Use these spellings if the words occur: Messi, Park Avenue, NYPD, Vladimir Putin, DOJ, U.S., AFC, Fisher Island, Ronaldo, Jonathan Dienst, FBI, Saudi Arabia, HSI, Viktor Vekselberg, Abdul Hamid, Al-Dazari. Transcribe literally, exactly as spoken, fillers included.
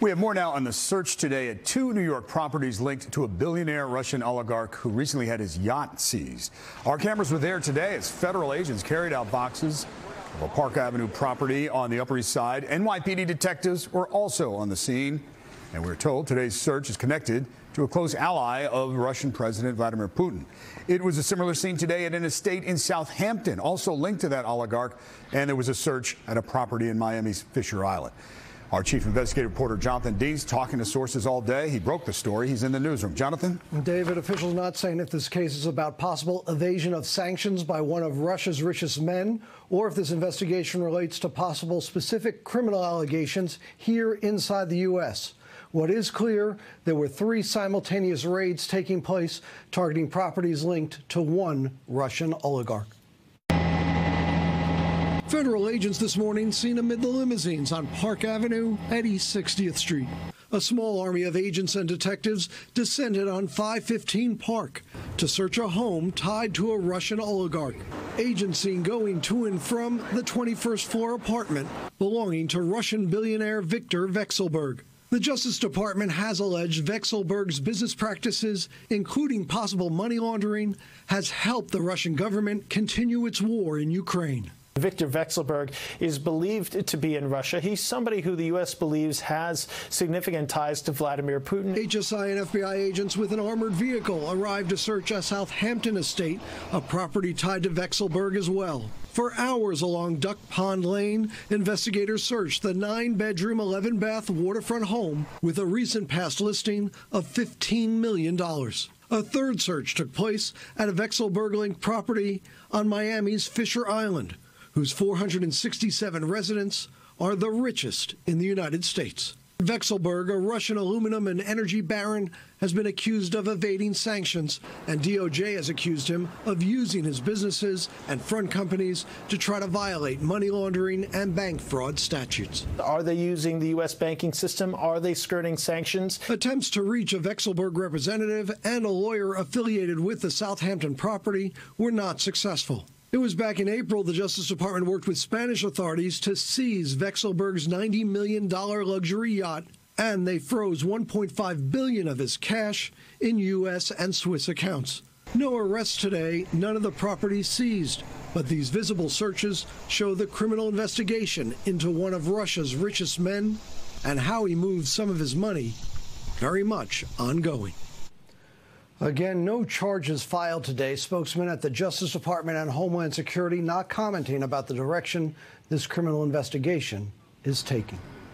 We have more now on the search today at two New York properties linked to a billionaire Russian oligarch who recently had his yacht seized. Our cameras were there today as federal agents carried out boxes of a Park Avenue property on the Upper East Side. N Y P D detectives were also on the scene, and we're told today's search is connected to a close ally of Russian President Vladimir Putin. It was a similar scene today at an estate in Southampton, also linked to that oligarch, and there was a search at a property in Miami's Fisher Island. Our chief investigative reporter, Jonathan Dienst, talking to sources all day. He broke the story. He's in the newsroom. Jonathan? David, officials not saying if this case is about possible evasion of sanctions by one of Russia's richest men or if this investigation relates to possible specific criminal allegations here inside the U S What is clear, there were three simultaneous raids taking place targeting properties linked to one Russian oligarch. Federal agents this morning seen amid the limousines on Park Avenue at East sixtieth Street. A small army of agents and detectives descended on five fifteen Park to search a home tied to a Russian oligarch. Agents seen going to and from the twenty-first floor apartment belonging to Russian billionaire Viktor Vekselberg. The Justice Department has alleged Vekselberg's business practices, including possible money laundering, has helped the Russian government continue its war in Ukraine. Viktor Vekselberg is believed to be in Russia. He's somebody who the U S believes has significant ties to Vladimir Putin. H S I and F B I agents with an armored vehicle arrived to search a Southampton estate, a property tied to Vekselberg as well. For hours along Duck Pond Lane, investigators searched the nine-bedroom, eleven-bath waterfront home with a recent past listing of fifteen million dollars. A third search took place at a Vekselberg-linked property on Miami's Fisher Island, whose four hundred sixty-seven residents are the richest in the United States. Vekselberg, a Russian aluminum and energy baron, has been accused of evading sanctions, and D O J has accused him of using his businesses and front companies to try to violate money laundering and bank fraud statutes. Are they using the U S banking system? Are they skirting sanctions? Attempts to reach a Vekselberg representative and a lawyer affiliated with the Southampton property were not successful. It was back in April the Justice Department worked with Spanish authorities to seize Vekselberg's ninety million dollar luxury yacht, and they froze one point five billion dollars of his cash in U S and Swiss accounts. No arrests today, none of the property seized, but these visible searches show the criminal investigation into one of Russia's richest men and how he moved some of his money very much ongoing. Again, no charges filed today. Spokesman at the Justice Department and Homeland Security not commenting about the direction this criminal investigation is taking.